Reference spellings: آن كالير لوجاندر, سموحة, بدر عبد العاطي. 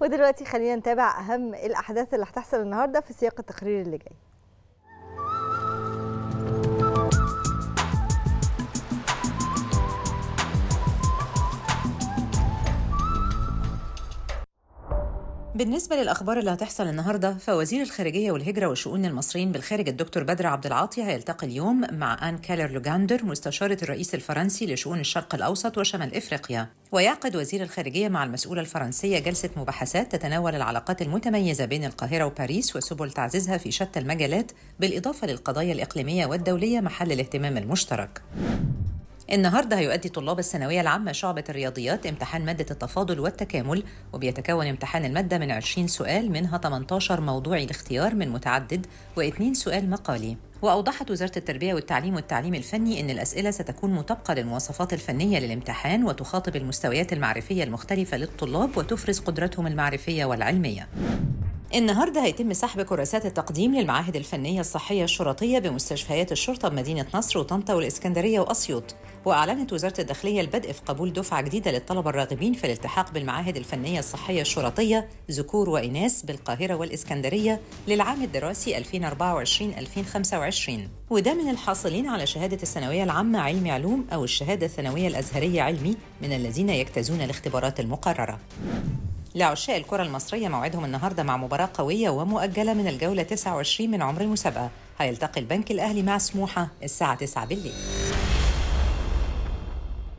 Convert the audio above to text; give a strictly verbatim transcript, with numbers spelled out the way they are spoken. ودلوقتي خلينا نتابع أهم الأحداث اللي هتحصل النهارده في سياق التقرير اللي جاي. بالنسبة للأخبار اللي هتحصل النهاردة، فوزير الخارجية والهجرة وشؤون المصريين بالخارج الدكتور بدر عبد العاطي هيلتقي اليوم مع آن كالير لوجاندر مستشارة الرئيس الفرنسي لشؤون الشرق الأوسط وشمال إفريقيا، ويعقد وزير الخارجية مع المسؤولة الفرنسية جلسة مباحثات تتناول العلاقات المتميزة بين القاهرة وباريس وسبل تعزيزها في شتى المجالات، بالإضافة للقضايا الإقليمية والدولية محل الاهتمام المشترك. النهارده هيؤدي طلاب الثانويه العامه شعبه الرياضيات امتحان ماده التفاضل والتكامل، وبيتكون امتحان الماده من عشرين سؤال، منها ثمانية عشر موضوعي الاختيار من متعدد واثنين سؤال مقالي. واوضحت وزاره التربيه والتعليم والتعليم الفني ان الاسئله ستكون مطابقه للمواصفات الفنيه للامتحان، وتخاطب المستويات المعرفيه المختلفه للطلاب وتفرز قدرتهم المعرفيه والعلميه. النهارده هيتم سحب كراسات التقديم للمعاهد الفنيه الصحيه الشرطيه بمستشفيات الشرطه بمدينه نصر وطنطا والاسكندريه واسيوط، واعلنت وزاره الداخليه البدء في قبول دفعه جديده للطلبه الراغبين في الالتحاق بالمعاهد الفنيه الصحيه الشرطيه ذكور واناث بالقاهره والاسكندريه للعام الدراسي ألفين وأربعة وعشرين ألفين وخمسة وعشرين، وده من الحاصلين على شهاده الثانويه العامه علمي علوم او الشهاده الثانويه الازهريه علمي من الذين يجتازون الاختبارات المقرره. لعشاق الكرة المصرية موعدهم النهارده مع مباراة قوية ومؤجلة من الجولة تسعة وعشرين من عمر المسابقة، هيلتقي البنك الأهلي مع سموحة الساعة تسعة بالليل.